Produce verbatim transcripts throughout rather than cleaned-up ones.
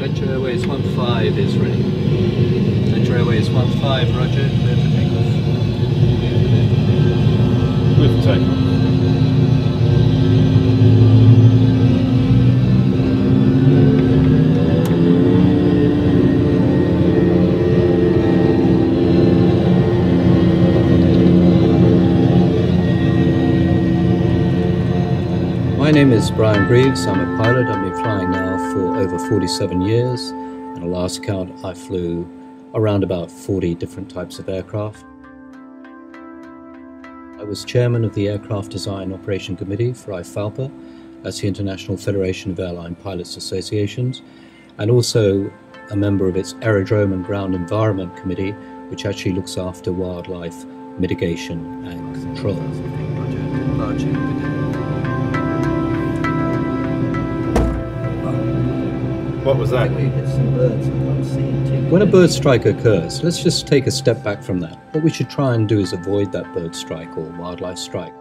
Fletcher Airways one five is ready. Fletcher Airways one five, roger, clear for takeoff. Clear for takeoff. My name is Brian Greaves. I'm a pilot. I've been flying now for over forty-seven years, and the last count I flew around about forty different types of aircraft. I was chairman of the Aircraft Design Operation Committee for I FALPA, that's the International Federation of Airline Pilots Associations, and also a member of its Aerodrome and Ground Environment Committee, which actually looks after wildlife mitigation and control. What was that? When a bird strike occurs, let's just take a step back from that. What we should try and do is avoid that bird strike or wildlife strike.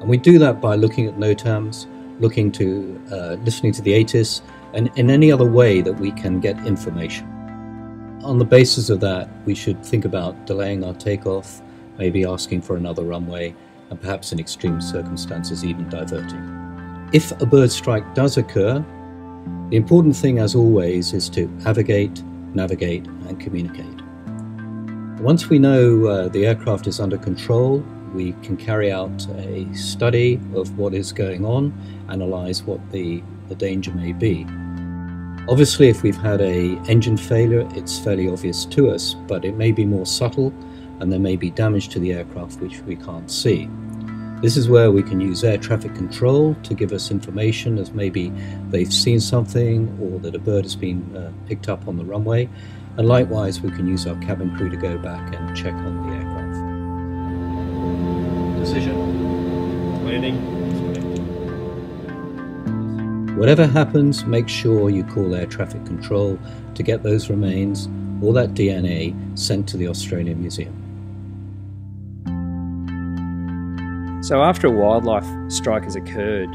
And we do that by looking at NOTAMs, looking to, uh, listening to the ATIS, and in any other way that we can get information. On the basis of that, we should think about delaying our takeoff, maybe asking for another runway, and perhaps in extreme circumstances, even diverting. If a bird strike does occur, the important thing, as always, is to avigate, navigate, and communicate. Once we know uh, the aircraft is under control, we can carry out a study of what is going on, analyse what the, the danger may be. Obviously, if we've had a engine failure, it's fairly obvious to us, but it may be more subtle, and there may be damage to the aircraft which we can't see. This is where we can use air traffic control to give us information, as maybe they've seen something or that a bird has been uh, picked up on the runway. And likewise, we can use our cabin crew to go back and check on the aircraft. Decision. Landing. Whatever happens, make sure you call air traffic control to get those remains or that D N A sent to the Australian Museum. So after a wildlife strike has occurred,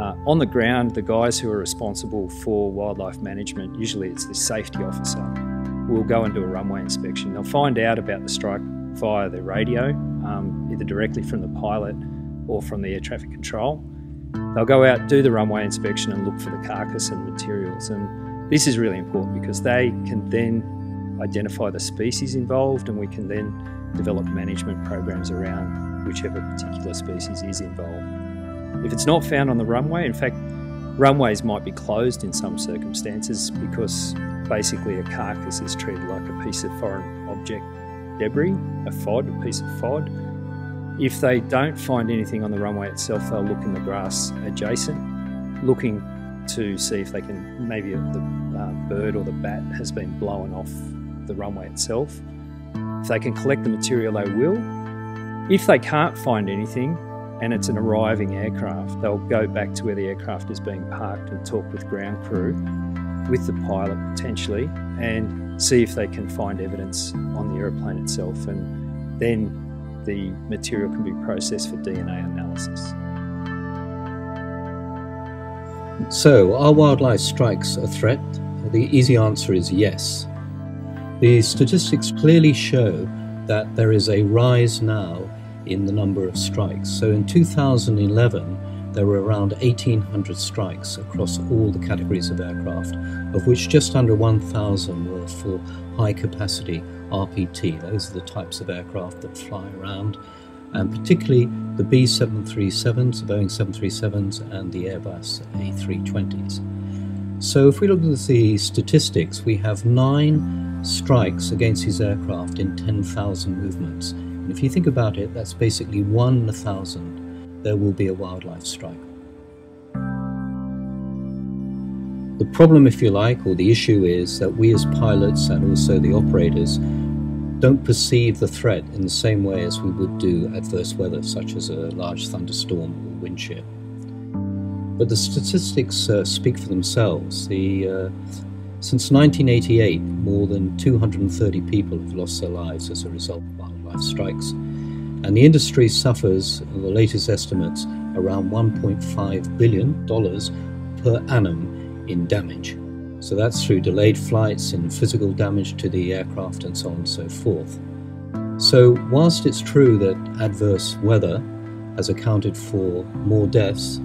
uh, on the ground, the guys who are responsible for wildlife management, usually it's the safety officer, will go and do a runway inspection. They'll find out about the strike via the radio, um, either directly from the pilot or from the air traffic control. They'll go out, do the runway inspection and look for the carcass and materials. And this is really important because they can then identify the species involved, and we can then develop management programs around whichever particular species is involved. If it's not found on the runway, in fact, runways might be closed in some circumstances because basically a carcass is treated like a piece of foreign object debris, a F O D, a piece of F O D. If they don't find anything on the runway itself, they'll look in the grass adjacent, looking to see if they can, maybe the uh, bird or the bat has been blown off the runway itself. If they can collect the material, they will. If they can't find anything and it's an arriving aircraft, they'll go back to where the aircraft is being parked and talk with ground crew, with the pilot potentially, and see if they can find evidence on the aeroplane itself. And then the material can be processed for D N A analysis. So, are wildlife strikes a threat? The easy answer is yes. The statistics clearly show that there is a rise now in the number of strikes. So in two thousand eleven, there were around eighteen hundred strikes across all the categories of aircraft, of which just under one thousand were for high capacity R P T. Those are the types of aircraft that fly around, and particularly the B seven thirty-sevens, the Boeing seven thirty-sevens, and the Airbus A three twenties. So if we look at the statistics, we have nine strikes against his aircraft in ten thousand movements. And if you think about it, that's basically one in a thousand, there will be a wildlife strike. The problem, if you like, or the issue is that we as pilots and also the operators don't perceive the threat in the same way as we would do adverse weather, such as a large thunderstorm or wind shear. But the statistics uh, speak for themselves. The uh, Since nineteen eighty-eight, more than two hundred thirty people have lost their lives as a result of wildlife strikes, and the industry suffers, in the latest estimates, around one point five billion dollars per annum in damage. So that's through delayed flights and physical damage to the aircraft and so on and so forth. So whilst it's true that adverse weather has accounted for more deaths,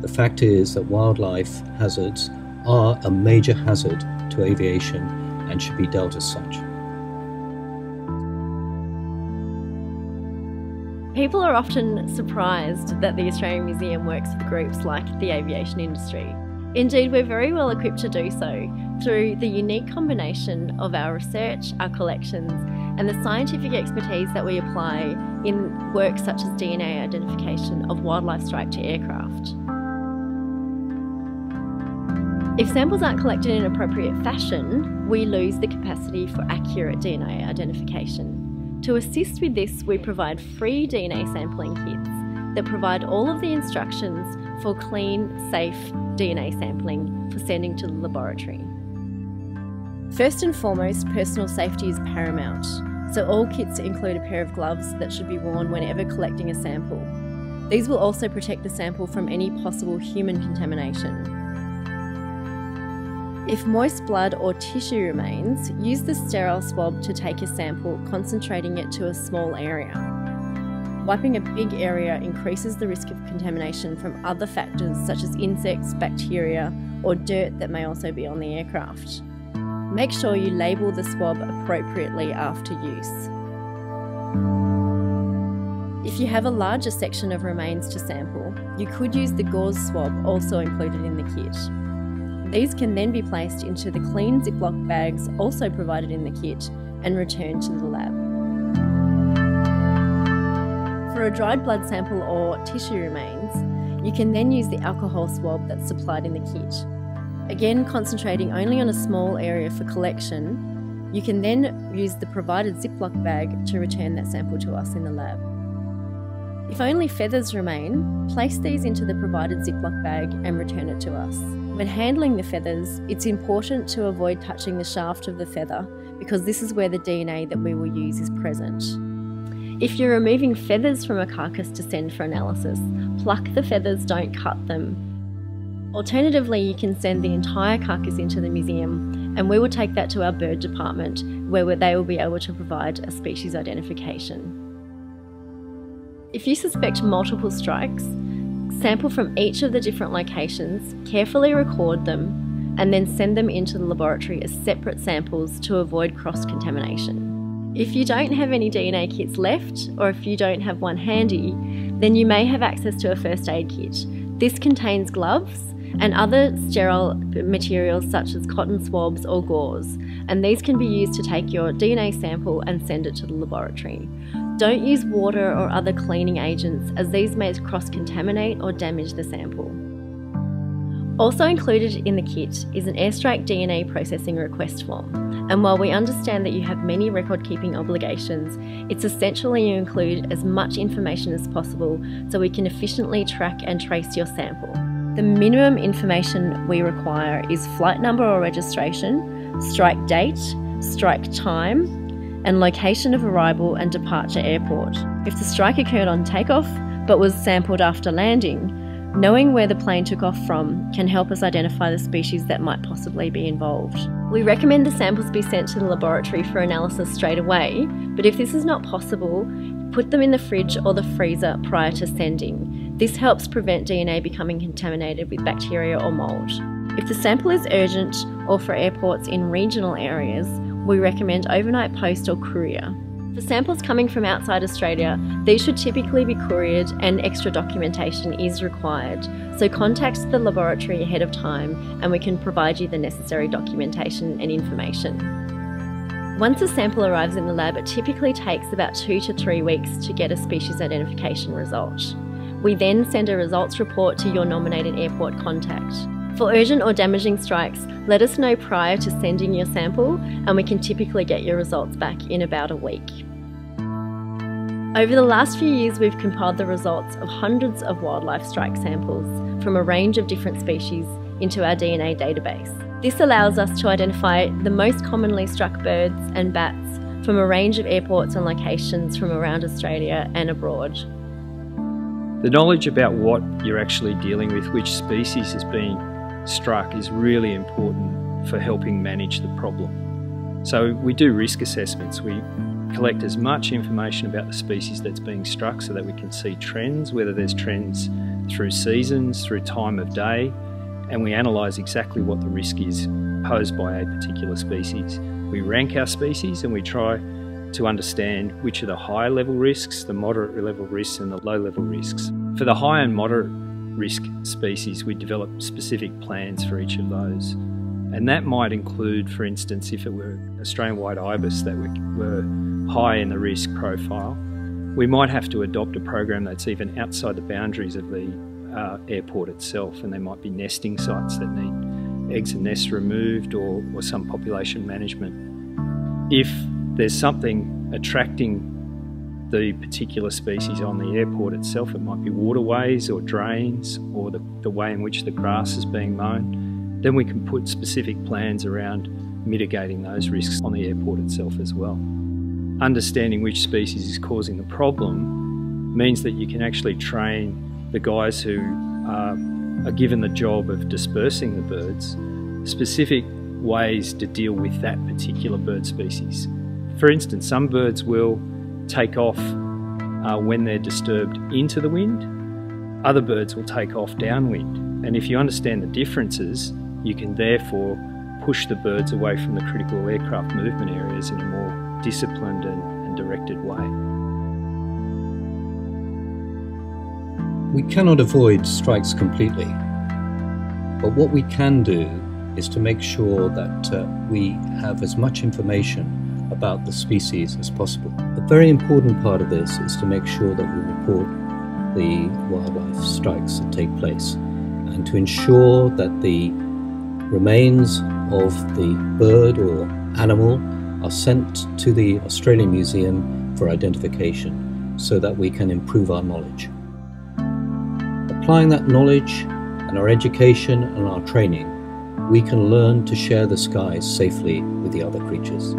the fact is that wildlife hazards are a major hazard to aviation and should be dealt as such. People are often surprised that the Australian Museum works with groups like the aviation industry. Indeed, we're very well equipped to do so through the unique combination of our research, our collections, and the scientific expertise that we apply in work such as D N A identification of wildlife striped to aircraft. If samples aren't collected in an appropriate fashion, we lose the capacity for accurate D N A identification. To assist with this, we provide free D N A sampling kits that provide all of the instructions for clean, safe D N A sampling for sending to the laboratory. First and foremost, personal safety is paramount, so all kits include a pair of gloves that should be worn whenever collecting a sample. These will also protect the sample from any possible human contamination. If moist blood or tissue remains, use the sterile swab to take your sample, concentrating it to a small area. Wiping a big area increases the risk of contamination from other factors such as insects, bacteria, or dirt that may also be on the aircraft. Make sure you label the swab appropriately after use. If you have a larger section of remains to sample, you could use the gauze swab also included in the kit. These can then be placed into the clean Ziploc bags also provided in the kit and returned to the lab. For a dried blood sample or tissue remains, you can then use the alcohol swab that's supplied in the kit. Again, concentrating only on a small area for collection, you can then use the provided Ziploc bag to return that sample to us in the lab. If only feathers remain, place these into the provided Ziploc bag and return it to us. When handling the feathers, it's important to avoid touching the shaft of the feather because this is where the D N A that we will use is present. If you're removing feathers from a carcass to send for analysis, pluck the feathers, don't cut them. Alternatively, you can send the entire carcass into the museum and we will take that to our bird department where they will be able to provide a species identification. If you suspect multiple strikes, sample from each of the different locations, carefully record them, and then send them into the laboratory as separate samples to avoid cross-contamination. If you don't have any D N A kits left, or if you don't have one handy, then you may have access to a first aid kit. This contains gloves and other sterile materials such as cotton swabs or gauze, and these can be used to take your D N A sample and send it to the laboratory. Don't use water or other cleaning agents as these may cross-contaminate or damage the sample. Also included in the kit is an airstrike D N A processing request form, and while we understand that you have many record-keeping obligations, it's essential that you include as much information as possible so we can efficiently track and trace your sample. The minimum information we require is flight number or registration, strike date, strike time, and location of arrival and departure airport. If the strike occurred on takeoff but was sampled after landing, knowing where the plane took off from can help us identify the species that might possibly be involved. We recommend the samples be sent to the laboratory for analysis straight away, but if this is not possible, put them in the fridge or the freezer prior to sending. This helps prevent D N A becoming contaminated with bacteria or mould. If the sample is urgent or for airports in regional areas, we recommend overnight post or courier. For samples coming from outside Australia, these should typically be couriered and extra documentation is required, so contact the laboratory ahead of time and we can provide you the necessary documentation and information. Once a sample arrives in the lab, it typically takes about two to three weeks to get a species identification result. We then send a results report to your nominated airport contact. For urgent or damaging strikes, let us know prior to sending your sample and we can typically get your results back in about a week. Over the last few years, we've compiled the results of hundreds of wildlife strike samples from a range of different species into our D N A database. This allows us to identify the most commonly struck birds and bats from a range of airports and locations from around Australia and abroad. The knowledge about what you're actually dealing with, which species is being struck, is really important. for helping manage the problem. So we do risk assessments. We collect as much information about the species that's being struck so that we can see trends, whether there's trends through seasons, through time of day, and we analyse exactly what the risk is posed by a particular species. We rank our species and we try to understand which are the high level risks, the moderate level risks and the low level risks. For the high and moderate risk species, we develop specific plans for each of those. And that might include, for instance, if it were Australian white ibis that were high in the risk profile, we might have to adopt a program that's even outside the boundaries of the uh, airport itself, and there might be nesting sites that need eggs and nests removed or, or some population management. If there's something attracting the particular species on the airport itself, it might be waterways or drains or the, the way in which the grass is being mown, then we can put specific plans around mitigating those risks on the airport itself as well. Understanding which species is causing the problem means that you can actually train the guys who are, are given the job of dispersing the birds specific ways to deal with that particular bird species. For instance, some birds will take off uh, when they're disturbed into the wind, other birds will take off downwind, and if you understand the differences, you can therefore push the birds away from the critical aircraft movement areas in a more disciplined and, and directed way. We cannot avoid strikes completely, but what we can do is to make sure that uh, we have as much information about the species as possible. A very important part of this is to make sure that we report the wildlife strikes that take place and to ensure that the remains of the bird or animal are sent to the Australian Museum for identification so that we can improve our knowledge. Applying that knowledge and our education and our training, we can learn to share the skies safely with the other creatures.